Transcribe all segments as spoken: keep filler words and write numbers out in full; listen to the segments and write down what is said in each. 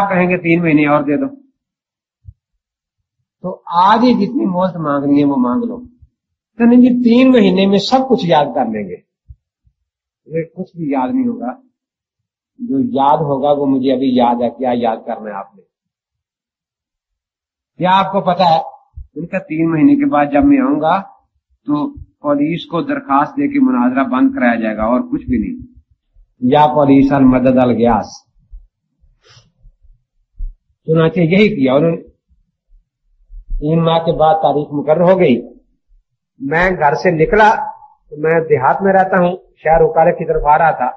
कहेंगे तीन महीने और दे दो। तो आज ही जितनी मोहलत मांगनी है वो मांग लो। तो नहीं जी तीन महीने में सब कुछ याद कर लेंगे, कुछ भी याद नहीं होगा। जो याद होगा वो मुझे अभी याद है, क्या याद करना है आपने, क्या आपको पता है। उनका तीन महीने के बाद जब मैं आऊंगा तो पुलिस को दरखास्त देके मुनाजरा बंद कराया जाएगा और कुछ भी नहीं। या पुलिस अल मदद अल ग्यास, चुनाचे यही किया उन्होंने। तीन माह के बाद तारीख मुकर्रर हो गई। मैं घर से निकला, तो मैं देहात में रहता हूँ, शहर उकाले की तरफ आ रहा था,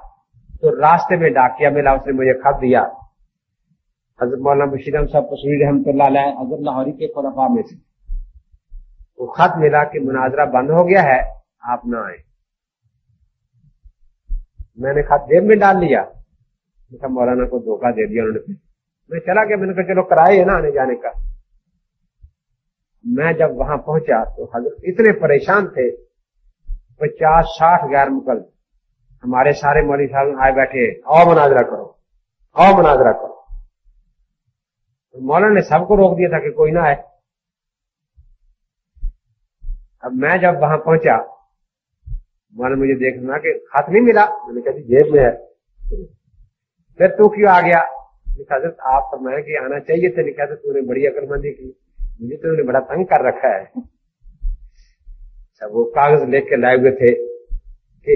तो रास्ते में डाकिया मिला, उसने मुझे खत दिया। हजरत मौलाना बशीर अहमद साहब कसूरी रहमतुल्लाह अलैह, हजरत लाहौरी के खुलफा में से, वो खत मिला कि मुनाजरा बंद हो गया है, आप ना आए। मैंने खत जेब में डाल लिया, तो मौलाना को धोखा दे दिया उन्होंने। मैं चला गया, मैंने कहा चलो किराया है ना आने जाने का। मैं जब वहां पहुंचा तो हजरत इतने परेशान थे, पचास साठ गैर मुकल्लिद हमारे सारे मौलवी साहब आए बैठे, आओ मुनाजरा करो, आओ मुनाजरा करो। तो मौलाना ने सबको रोक दिया था कि कोई ना आए। अब मैं जब वहां पहुंचा, मौलाना मुझे देखना कि हाथ नहीं मिला, मैंने कहा जेब में है। फिर तू क्यों आ गया? हजरत आप फरमाया कि आना चाहिए था, लिखा था तूने बड़ी अकलमंदी की, मुझे तो बड़ा तंग कर रखा है। सब वो कागज लेके लाए हुए थे कि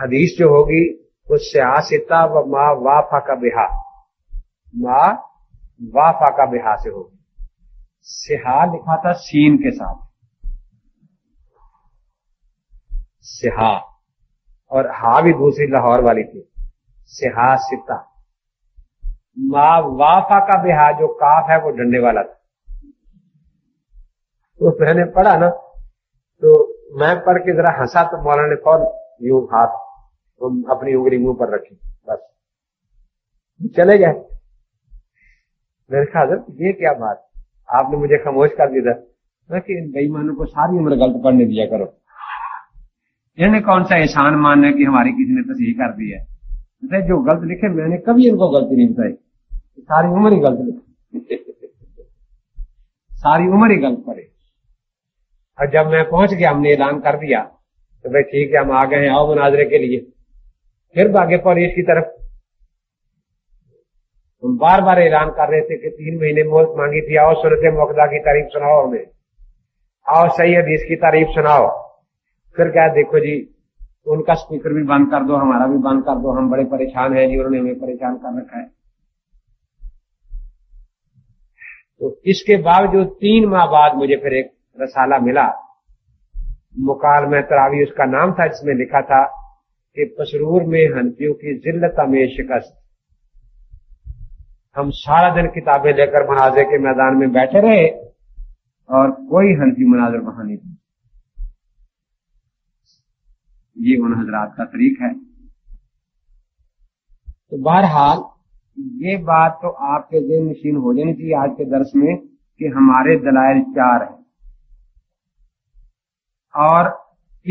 हदीस जो होगी उससे आसिता व माँ वाफा का बिहा, माँ वाफा का बिहा से होगी। सिहा लिखा था सीन के साथ, सिहा, और हा भी दूसरी लाहौर वाली थी, सिहा सिता। माँ वाफा का बिहा जो काफ है वो डंडे वाला था। तो मैंने पढ़ा ना, तो मैं पढ़ के जरा हंसा, तो मौलाना ने कौन यूं हाथ तो अपनी उंगली मुंह पर रखी, बस चले गए। मैंने कहा हजरत ये क्या बात, आपने मुझे खामोश कर दिया था कि इन बेईमानों को सारी उम्र गलत पढ़ने दिया करो। इन्होंने कौन सा एहसान मानना है कि हमारी किसी ने तस्हीह कर दी है। जो गलत लिखे मैंने कभी इनको गलती नहीं बताई, सारी उम्र ही गलत लिखी सारी उम्र ही गलत पड़े। और जब मैं पहुंच गया, हमने ऐलान कर दिया तो भाई ठीक है हम आ गए हैं, आओ मुनाजरे के लिए। फिर भागे पुलिस की तरफ। हम बार बार ऐलान कर रहे थे कि तीन महीने मोहलत मांगी थी, आओ सुनते मुकद्दा की तारीफ सुनाओ हमें, आओ सही हदीस की तारीफ सुनाओ। फिर क्या देखो जी उनका स्पीकर भी बंद कर दो, हमारा भी बंद कर दो, हम बड़े परेशान हैं जी, उन्होंने हमें परेशान कर रखा है। तो इसके बावजूद तीन माह बाद मुझे फिर एक रसाला मिला, मुकाल में तरावी उसका नाम था, जिसमें लिखा था कि पसरूर में हनफियों की जिल्लत में शिकस्त। हम सारा दिन किताबें लेकर मुनाजरे के मैदान में बैठे रहे और कोई हनफी मुनाजर वहां नहीं था। ये उन हजरात का तरीक है। तो बहरहाल ये बात तो आपके ज़हन नशीन हो जानी चाहिए आज के दर्स में कि हमारे दलाइल चार हैं और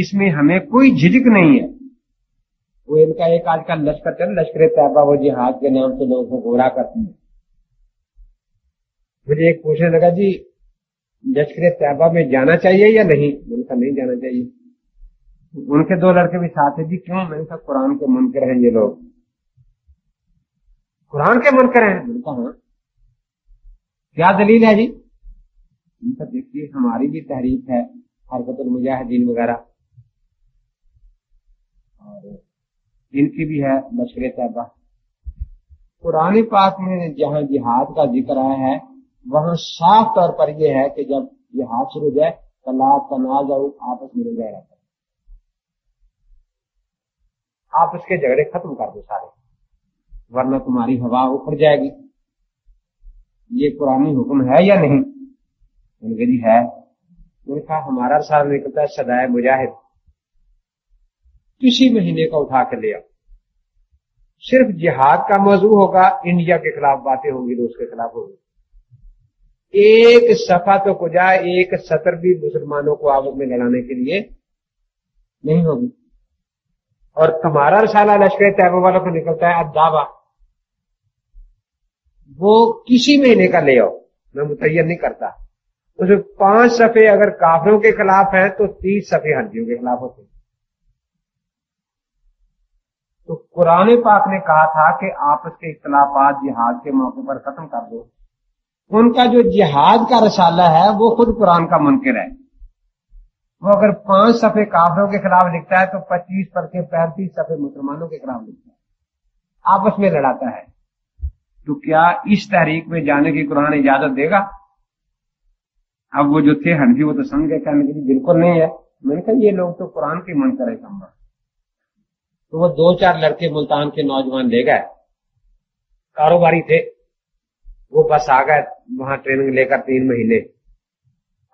इसमें हमें कोई झिझक नहीं है। वो इनका एक आज का लश्कर चल, लश्कर तैयबा, वो जिहाद के नाम से लोगों को गोरा करती है। मुझे एक पूछने लगा जी लश्कर तैयबा में जाना चाहिए या नहीं। मैंने कहा नहीं जाना चाहिए। उनके दो लड़के भी साथ हैं जी, क्यों? मैंने कहा कुरान के मुनकर हैं ये लोग। कुरान के मुनकर हैं? मैंने कहा हाँ। क्या दलील है जी? मैंने कहा देखिए हमारी भी तहरीक है हरकतुल मुजाहिदीन वगैरह, और इनकी भी है लश्कर तैयबा। कुरान पाक में जहाँ जिहाद का जिक्र आया है वहाँ साफ तौर पर यह है कि जब जिहाद शुरू हो जाए तलाक तनाज़ आपस में लड़ जाए, आप उसके झगड़े खत्म कर दो सारे, वरना तुम्हारी हवा उखड़ जाएगी। ये पुरानी हुक्म है या नहीं? जी है। मैंने कहा हमारा साल निकलता है सदाए मुजाहिद, किसी महीने का उठा कर ले आओ, सिर्फ जिहाद का मौजू होगा, इंडिया के खिलाफ बातें होंगी, रूस के खिलाफ होगी। एक सफा तो कुजा, एक सतर भी मुसलमानों को आवक में लड़ाने के लिए नहीं होगी। और तुम्हारा रसाला लश्कर तैयबा वालों को निकलता है अदावा, वो किसी महीने का ले आओ, मैं मुतय्यर नहीं करता। उसमें पांच सफे अगर काफिरों के खिलाफ है तो तीस सफे हनफियों के खिलाफ होते हैं। तो कुरान पाक ने कहा था कि आपस के इख्तिलाफात जिहाद के मौके पर खत्म कर दो। उनका जो जिहाद का रसाला है वो खुद कुरान का मुनकर है। वो अगर पांच सफे काफिरों के खिलाफ लिखता है तो पच्चीस पर के पैंतीस सफे मुसलमानों के खिलाफ लिखता है, आपस में लड़ाता है। तो क्या इस तहरीक में जाने की कुरान इजाजत देगा? अब वो जो थे हनफी वो तो समझ गए कहने के लिए बिल्कुल नहीं है। मैंने कहा ये लोग तो कुरान की मुनकर है। तो वो दो चार लड़के मुल्तान के नौजवान ले गए, कारोबारी थे, वो बस आ गए वहां ट्रेनिंग लेकर तीन महीने।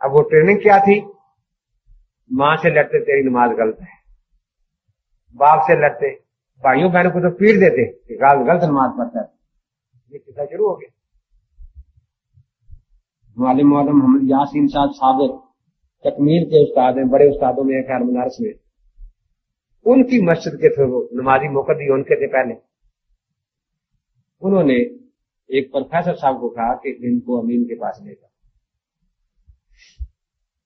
अब वो ट्रेनिंग क्या थी? माँ से लड़ते तेरी नमाज गलत है, बाप से लड़ते, भाइयों बहनों को तो पीट देते कि गलत नमाज पढ़ता है। ये किस्सा शुरू हो गया। मौलाना मौलाना मोहम्मद यासीन साहब साबिर तकमील के उस्ताद हैं, बड़े उस्तादों में खैर बनारस में। उनकी मस्जिद के थे वो नमाजी मुकद्दी, उनके थे पहले। उन्होंने एक प्रोफेसर साहब को कहा कि इनको अमीन के पास ले जाओ।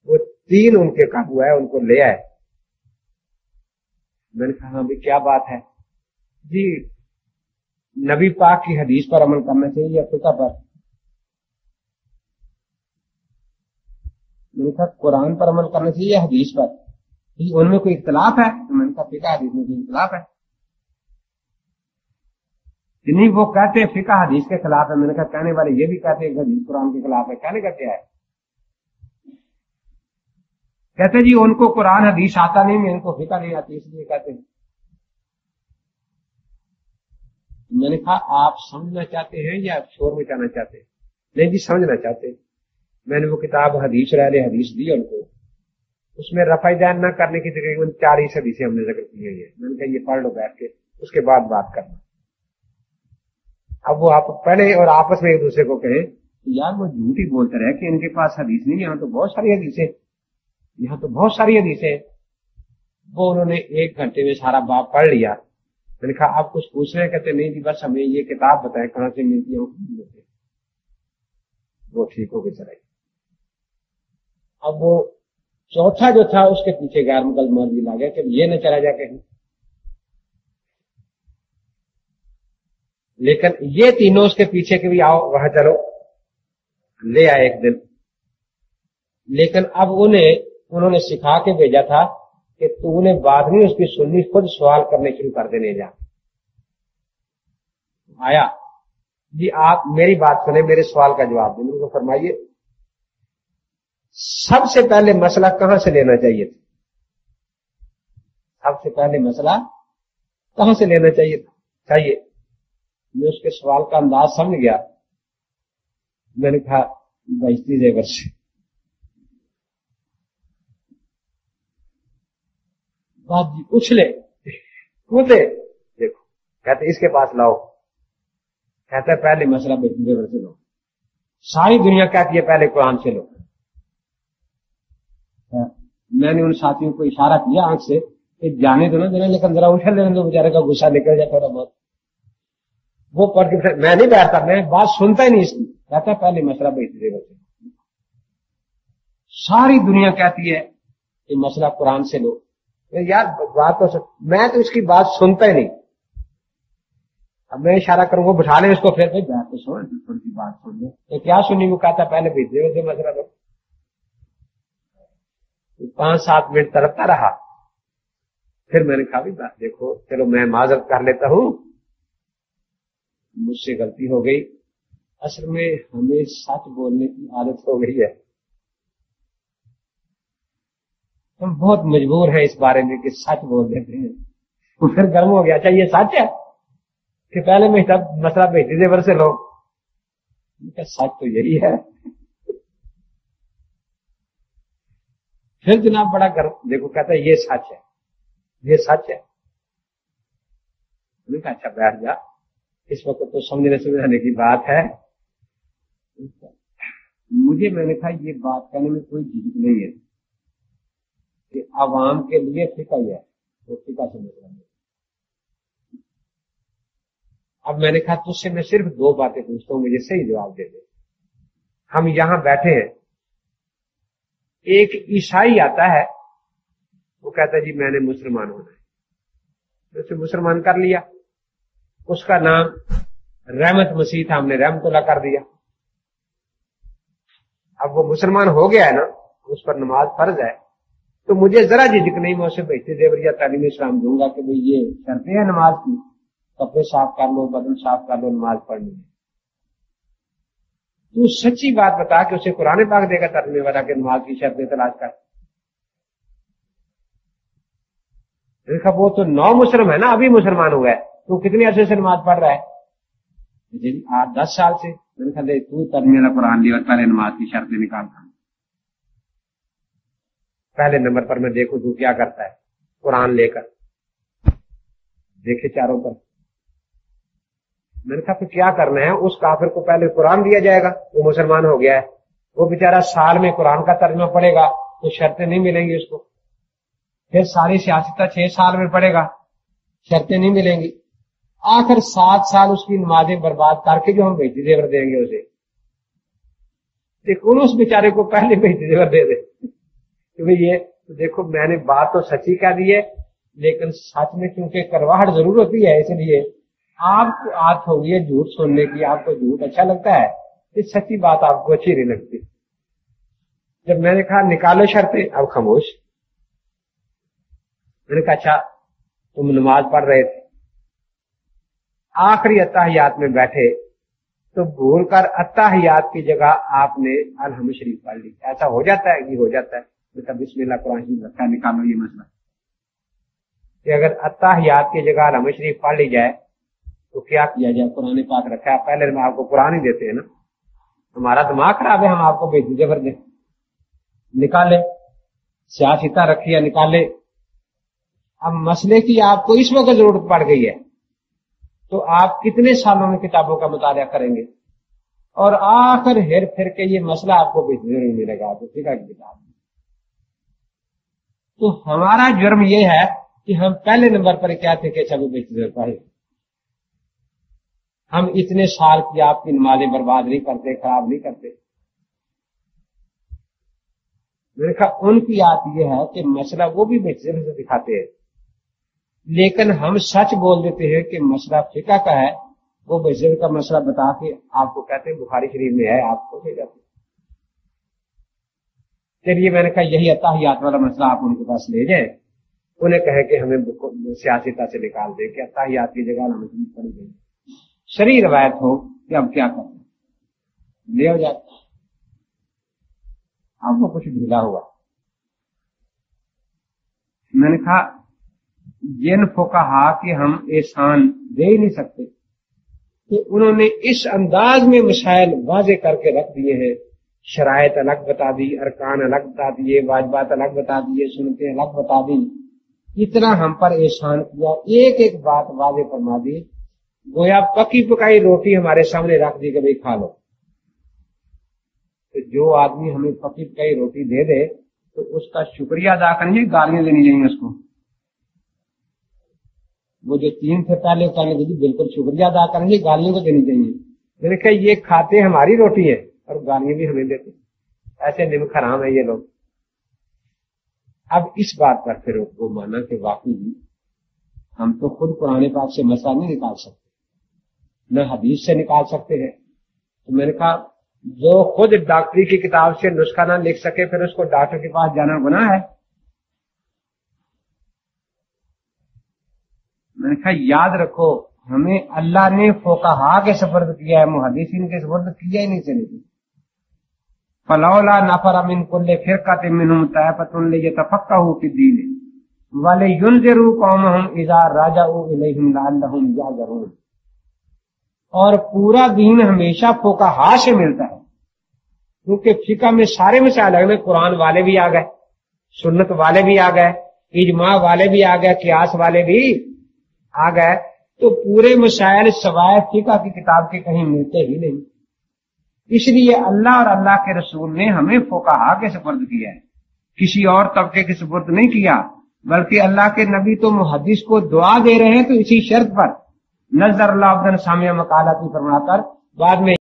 वो तीन उनके काबू है, उनको ले आए। मैंने कहा अभी क्या बात है? जी नबी पाक की हदीस पर अमल करना चाहिए या फिका पर? मैंने कहा कुरान पर अमल करना चाहिए या हदीस पर? उनमें कोई इख्तिलाफ है? तो मैंने कहा फिका हदीस में कोई इख्तिलाफ है? नहीं, वो कहते हैं फिका हदीस के खिलाफ है। मैंने कहा कहने वाले ये भी कहते हैं हदीस कुरान के खिलाफ है, कहने का क्या है? कहते हैं जी उनको कुरान हदीस आता नहीं, इनको फिका नहीं आती, इसलिए कहते हैं। मैंने कहा आप समझना चाहते हैं या आप शोर मचाना चाहते हैं? नहीं जी समझना चाहते हैं। मैंने वो किताब हदीस राय हदीस दी उनको, उसमें रफायदान न करने की तकरीबन चालीस हदीसें हमने जिक्र की हुई है। मैंने कहा ये पढ़ लो बैठ के, उसके बाद बात करना। अब वो आप पढ़े और आपस में एक दूसरे को कहें यार वो झूठ ही बोलते रहे कि इनके पास हदीस नहीं, यहाँ तो बहुत सारी हदीसें यहाँ तो बहुत सारी हदीसें वो उन्होंने एक घंटे में सारा बाप पढ़ लिया। मैंने कहा आप कुछ पूछ रहे? कहते नहीं जी बस हमें ये किताब बताएं कहाँ से मिलती है। वो ठीक हो गए चले। अब वो चौथा जो था उसके पीछे गैर मुकल्लिदीन आ गया कि ये न चला जाए कहीं। लेकिन ये तीनों उसके पीछे के भी आओ वहां चलो ले आए एक दिन। लेकिन अब उन्हें उन्होंने सिखा के भेजा था कि तूने बात नहीं उसकी सुननी, खुद सवाल करने शुरू कर देने जा। आया जी आप मेरी बात सुने, मेरे सवाल का जवाब दें। उनको फरमाइए सबसे पहले मसला कहां से लेना चाहिए था, सबसे पहले मसला कहां से लेना चाहिए था चाहिए। मैं उसके सवाल का अंदाज समझ गया। मैंने कहा बेइज्जती ज़ेवर से। बाप जी उछले कूदे, देखो कहते इसके पास लाओ, कहता पहले मसला बेइज्जती ज़ेवर से लो। सारी दुनिया कहती है पहले कुरान से लो। मैंने उन साथियों को इशारा किया आंख से कि जाने दो ना देना, लेकिन जरा उछल लेने दो, बेचारे का गुस्सा निकल जाए थोड़ा बहुत। वो पढ़ के मैं नहीं बैठता, मैं बात सुनता ही नहीं इसकी। कहता पहले मसला बेइज्जती ज़ेवर से। सारी दुनिया कहती है कि मसला कुरान से लो। यार बात तो सक... मैं तो इसकी बात सुनता ही नहीं। अब मैं इशारा करूंगा बिठा ले इसको, फिर भाई बात तो सुन, थोड़ी सी बात सुन ले। तो क्या सुनी? वो कहता पहले बेइज्जती ज़ेवर से मसला लो। पांच सात मिनट तरफता रहा। फिर मैंने कहा भी बात देखो चलो मैं माजरत कर लेता हूं, मुझसे गलती हो गई। असल में हमें सच बोलने की आदत हो गई है, हम बहुत मजबूर हैं इस बारे में कि सच बोल देते हैं। तो फिर गर्म हो गया। अच्छा ये सच है कि पहले मैं मसला बेइज्जती ज़ेवर से लो? सच तो यही है। फिर जनाब बड़ा गर्व, देखो कहता है ये सच है, ये सच है। मैंने कहा अच्छा बैठ जा, इस वक्त तो समझने समझाने की बात है मुझे। मैंने कहा ये बात कहने में कोई झिझक नहीं है कि आवाम के लिए फिका है, वो फिका समझ रहा है। अब मैंने कहा तुझसे मैं सिर्फ दो बातें पूछता हूं, मुझे सही जवाब दे दे। हम यहां बैठे हैं, एक ईसाई आता है, वो कहता है जी मैंने मुसलमान होना है, उसे मुसलमान कर लिया, उसका नाम रहमत मसीह था, हमने रहमतुल्ला कर दिया। अब वो मुसलमान हो गया है ना, उस पर नमाज फर्ज है, तो मुझे जरा झिझक नहीं, मैं उसे भेजते देवरिया तालीम इस्लाम दूंगा कि भाई ये शर्तें हैं नमाज की, कपड़े साफ कर लो, बदन साफ कर लो, नमाज पढ़नी है। तू सच्ची बात बता के उसे कुरान पाक देगा तरने वाला के नमाज की शर्तें तलाश कर। देखा वो तो नौ मुसलम है ना, अभी मुसलमान हुआ है, तू कितने अरसे से नमाज पढ़ रहा है? आज दस साल से। मैंने कहा तू तब मेरा कुरान लिया, पहले नमाज की शर्तें निकालता, पहले नंबर पर मैं देखू तू क्या करता है, कुरान लेकर देखे चारों पर। मैंने कहा तो क्या करना है, उस काफिर को पहले कुरान दिया जाएगा, वो मुसलमान हो गया है, वो बेचारा साल में कुरान का तर्जमा पड़ेगा तो शर्तें नहीं मिलेंगी उसको, फिर सारी सियासत छह साल में पड़ेगा, शर्तें नहीं मिलेंगी, आखिर सात साल उसकी नमाजें बर्बाद करके जो हम बेटी जेवर देंगे उसे, देखो उस बेचारे को पहले बेटी जेवर दे दे। तो ये तो देखो मैंने बात तो सच्ची कह दी है, लेकिन सच में क्योंकि करवाहट जरूर होती है, इसलिए आपको आदत हो गई है झूठ सुनने की, आपको झूठ अच्छा लगता है, इस सच्ची बात आपको अच्छी नहीं लगती। जब मैंने कहा निकालो शर्तें, अब खामोश। मैंने कहा अच्छा तुम नमाज पढ़ रहे थे, आखिरी अत्ताहियात में बैठे तो भूलकर अत्ताहियात की जगह आपने अलहम्द शरीफ पढ़ ली, ऐसा हो जाता है कि हो जाता है, मतलब बिस्मिल्लाह कुरान शरीफ रखा, निकालो ये मसला कि अगर अत्ताहियात की जगह अलहम्द शरीफ पढ़ ली जाए तो क्या किया जाए, कुरान पाक रखा है, पहले हम आपको कुरान ही देते हैं ना, हमारा दिमाग खराब है, हम आपको बेजबर दें, निकाले सियासता रखी है, निकाले। अब मसले की आपको इस वक्त जरूरत पड़ गई है तो आप कितने सालों में किताबों का मुताला करेंगे, और आखिर हेर फिर के ये मसला आपको बेजबर नहीं मिलेगा तो ठीक है किताब। तो हमारा जुर्म ये है कि हम पहले नंबर पर क्या थे कि सब बेजबर पढ़े, हम इतने साल की आपकी नमाजें बर्बाद नहीं करते, खराब नहीं करते। देखा उनकी बात यह है कि मसला वो भी बेजर से दिखाते हैं, लेकिन हम सच बोल देते हैं कि मसला फिका का है, वो बेजर का मसला बता के आपको कहते हैं बुखारी शरीफ में है, आपको ले जाते। चलिए मैंने कहा यही अत्ताहियात वाला मसला आप उनके पास ले जाए, उन्हें कहे कि हमें सियासता से निकाल दे कि अत्ताहियात की जगह हम पड़ गए, शरी रवायत हो कि अब क्या करना ले हो जाता है। अब वो कुछ ढीला हुआ। मैंने कहा जिन फुकाहा के हम एहसान दे ही नहीं सकते कि उन्होंने इस अंदाज में मसाइल वाजे करके रख दिए हैं, शरायत अलग बता दी, अरकान अलग बता दिए, वाजबात अलग बता दिए, सुनते अलग बता दी, इतना हम पर एहसान किया, एक एक बात वाजे फरमा दी, गोया पकी पकाई रोटी हमारे सामने रख दी कि भाई खा लो। तो जो आदमी हमें पकी पकाई रोटी दे दे तो उसका शुक्रिया अदा करेंगे, गालियां देनी चाहिए उसको। वो जो तीन थे पहले कहने दीजिए बिल्कुल शुक्रिया अदा करेंगे, गालियों को देनी चाहिए। मैंने कहा ये खाते हमारी रोटी है और गालियां भी हमें देते, ऐसे निमक हराम है ये लोग। अब इस बात पर फिर वो माना कि वाकई भी हम तो खुद कुरान पाक से मसला नहीं निकाल सकते, न हदीस से निकाल सकते हैं। तो मैंने कहा जो खुद डॉक्टरी की किताब से नुस्खा ना लिख सके फिर उसको डॉक्टर के पास जाना गुनाह है। मैंने कहा याद रखो हमें अल्लाह ने फोकाहा के सफर्द किया है, मुहदीसिन के सफर्द किया ही नहीं। चलेगी फलौला नफरा मिन कुल्ले फिरकत मिनहुम ताइफतुन लियतफक्कहू फी दीन वाले युनज़िरू कौमहुम इज़ा राजाऊ इलैहिम लअल्लहुम यअज़रून। और पूरा दीन हमेशा फुकाहा से मिलता है, क्योंकि फिका में सारे मसाइल आ गए, कुरान वाले भी आ गए, सुन्नत वाले भी आ गए, इजमा वाले भी आ गए, कियास वाले भी आ गए, तो पूरे मसाइल सवाए फिका की किताब के कहीं मिलते ही नहीं। इसलिए अल्लाह और अल्लाह के रसूल ने हमें फुकाहा के सुपुर्द किया है, किसी और तबके के सुपुर्द नहीं किया, बल्कि अल्लाह के नबी तो मुहद्दिस को दुआ दे रहे हैं तो इसी शर्त पर नजर मकाला की फरमाकर बाद में